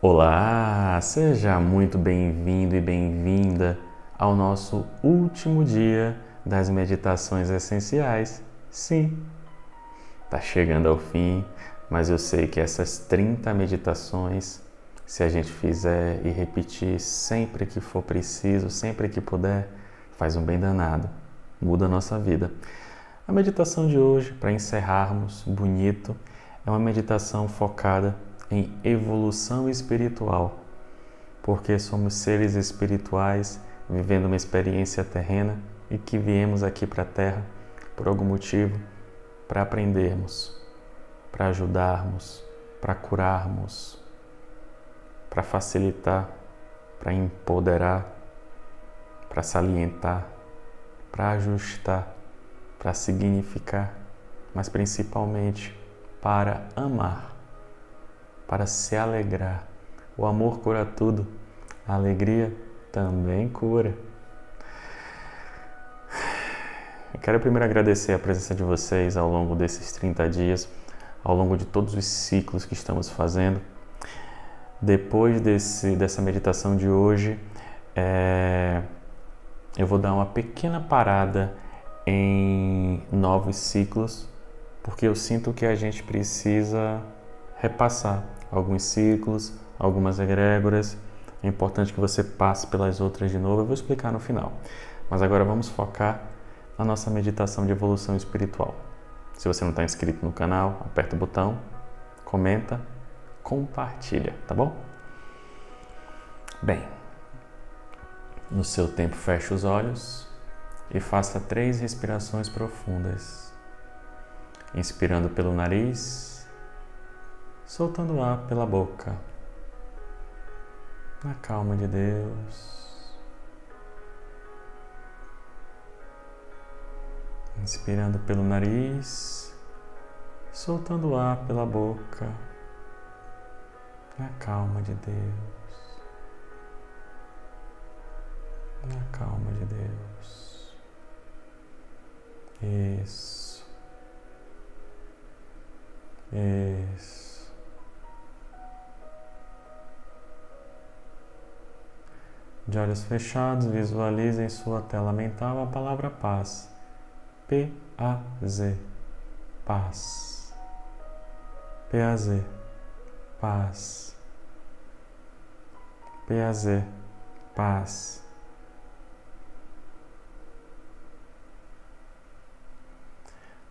Olá, seja muito bem-vindo e bem-vinda ao nosso último dia das Meditações Essenciais. Sim, está chegando ao fim, mas eu sei que essas 30 meditações, se a gente fizer e repetir sempre que for preciso, sempre que puder, faz um bem danado, muda a nossa vida. A meditação de hoje, para encerrarmos bonito, é uma meditação focada em evolução espiritual, porque somos seres espirituais vivendo uma experiência terrena e que viemos aqui para a Terra por algum motivo, para aprendermos, para ajudarmos, para curarmos, para facilitar, para empoderar, para salientar, para ajustar, para significar, mas principalmente para amar, para se alegrar. O amor cura tudo, a alegria também cura. Eu quero primeiro agradecer a presença de vocês ao longo desses 30 dias, ao longo de todos os ciclos que estamos fazendo. Depois dessa meditação de hoje, eu vou dar uma pequena parada em novos ciclos, porque eu sinto que a gente precisa repassar alguns ciclos, algumas egrégoras. É importante que você passe pelas outras de novo, eu vou explicar no final. Mas agora vamos focar na nossa meditação de evolução espiritual. Se você não está inscrito no canal, aperta o botão, comenta, compartilha, tá bom? Bem, no seu tempo feche os olhos e faça 3 respirações profundas. Inspirando pelo nariz, soltando o ar pela boca, na calma de Deus. Inspirando pelo nariz, soltando o ar pela boca, na calma de Deus, na calma de Deus. Isso, isso. De olhos fechados, visualize em sua tela mental a palavra paz. P-A-Z. Paz. P-A-Z. Paz. P-A-Z. Paz.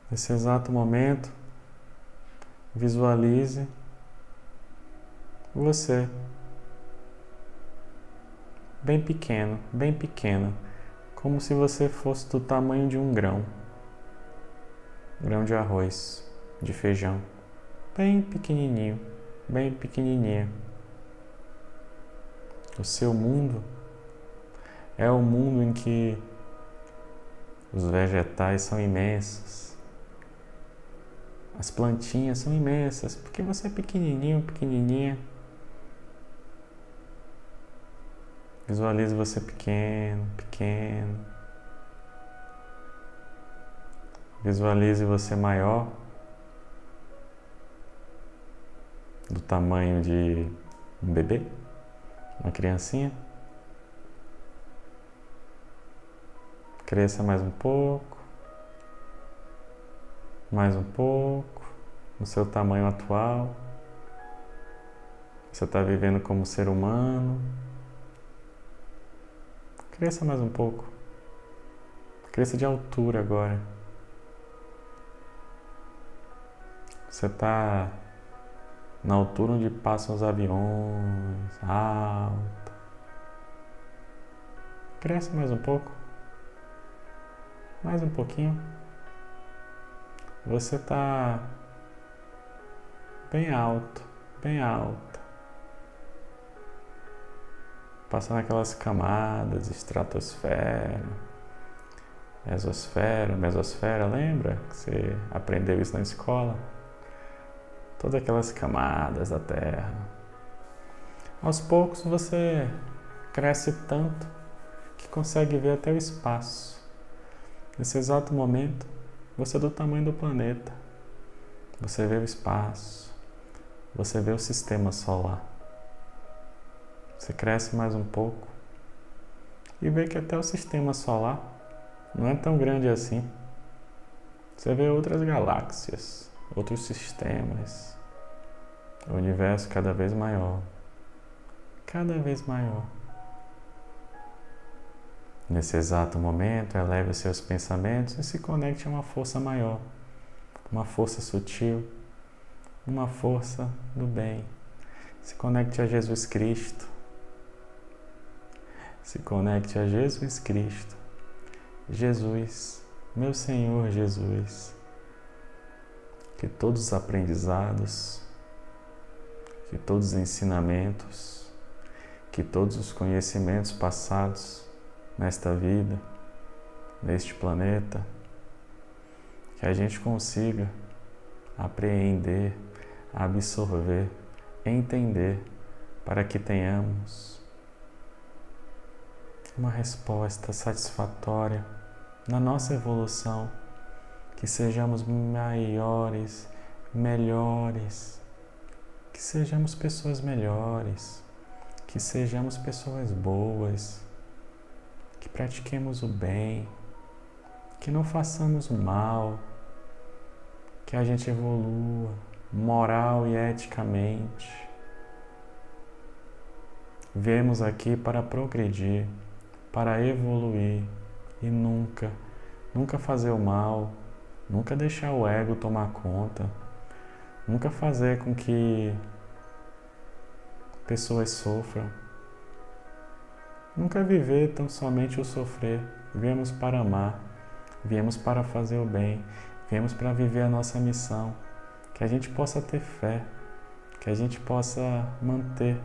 Nesse exato momento, visualize você, bem pequeno, bem pequena, como se você fosse do tamanho de um grão, de arroz, de feijão, bem pequenininho, bem pequenininha. O seu mundo é o mundo em que os vegetais são imensos, as plantinhas são imensas, porque você é pequenininho, pequenininha. Visualize você pequeno, pequeno. Visualize você maior, do tamanho de um bebê, uma criancinha. Cresça mais um pouco, no seu tamanho atual. Você está vivendo como ser humano. Cresça mais um pouco. Cresça de altura agora. Você está na altura onde passam os aviões, alta. Cresça mais um pouco. Mais um pouquinho. Você está bem alto, bem alta. Passando aquelas camadas, estratosfera, mesosfera, lembra que você aprendeu isso na escola? Todas aquelas camadas da Terra. Aos poucos você cresce tanto que consegue ver até o espaço. Nesse exato momento, você é do tamanho do planeta. Você vê o espaço, você vê o sistema solar. Você cresce mais um pouco e vê que até o sistema solar não é tão grande assim. Você vê outras galáxias, outros sistemas, o universo cada vez maior, cada vez maior. Nesse exato momento, eleve os seus pensamentos e se conecte a uma força maior, uma força sutil, uma força do bem. Se conecte a Jesus Cristo. Se conecte a Jesus Cristo. Jesus, meu Senhor Jesus, que todos os aprendizados, que todos os ensinamentos, que todos os conhecimentos passados nesta vida, neste planeta, que a gente consiga apreender, absorver, entender, para que tenhamos uma resposta satisfatória na nossa evolução, que sejamos maiores, melhores, que sejamos pessoas melhores, que sejamos pessoas boas, que pratiquemos o bem, que não façamos o mal, que a gente evolua moral e eticamente. Viemos aqui para progredir, para evoluir e nunca fazer o mal, nunca deixar o ego tomar conta, nunca fazer com que pessoas sofram. Nunca viver tão somente o sofrer. Viemos para amar, viemos para fazer o bem, viemos para viver a nossa missão. Que a gente possa ter fé, que a gente possa manter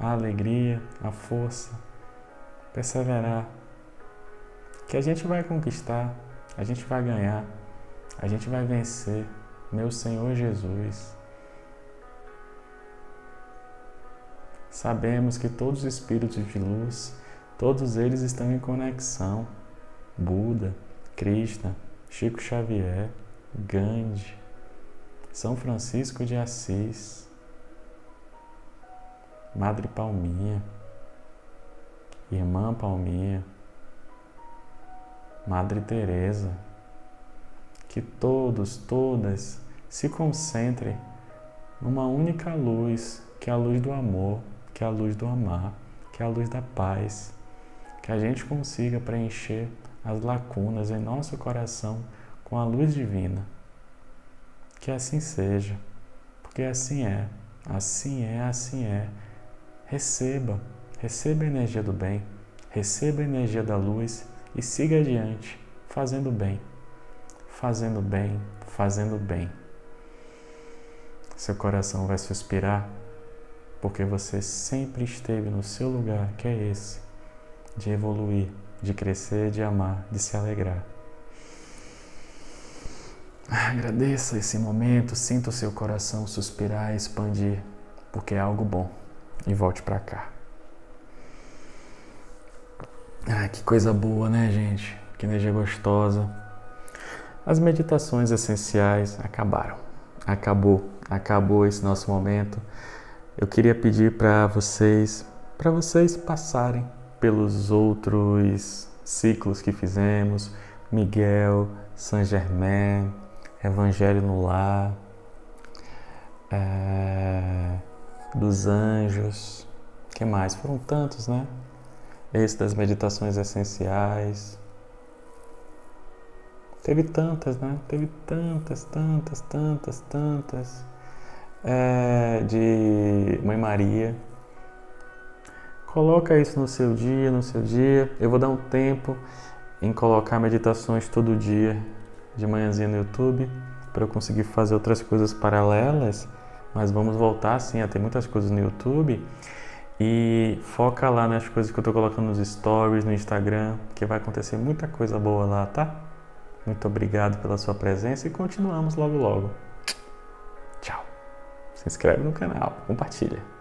a alegria, a força, perseverar. Que a gente vai conquistar, a gente vai ganhar, a gente vai vencer, meu Senhor Jesus. Sabemos que todos os espíritos de luz, todos eles estão em conexão. Buda, Krishna, Chico Xavier, Gandhi, São Francisco de Assis, Madre Palminha, Irmã Palminha, Madre Teresa, que todos, todas se concentrem numa única luz, que é a luz do amor, que é a luz do amar, que é a luz da paz, que a gente consiga preencher as lacunas em nosso coração com a luz divina. Que assim seja, porque assim é, assim é, assim é. Receba, receba a energia do bem, receba a energia da luz e siga adiante, fazendo bem, fazendo bem, fazendo bem. Seu coração vai suspirar, porque você sempre esteve no seu lugar, que é esse, de evoluir, de crescer, de amar, de se alegrar. Agradeça esse momento, sinta o seu coração suspirar e expandir, porque é algo bom. E volte pra cá. Ah, que coisa boa, né, gente? Que energia gostosa. As meditações essenciais acabaram. Acabou esse nosso momento. Eu queria pedir para vocês passarem pelos outros ciclos que fizemos, Miguel, Saint Germain, Evangelho no Lar, dos Anjos, que mais? Foram tantos, né? Esse das Meditações Essenciais. Teve tantas, né? Teve tantas. De Mãe Maria. Coloca isso no seu dia, Eu vou dar um tempo em colocar meditações todo dia de manhãzinha no YouTube para eu conseguir fazer outras coisas paralelas, mas vamos voltar sim a ter muitas coisas no YouTube. E foca lá nas coisas que eu tô colocando nos stories, no Instagram, que vai acontecer muita coisa boa lá, tá? Muito obrigado pela sua presença e continuamos logo. Se inscreve no canal, compartilha.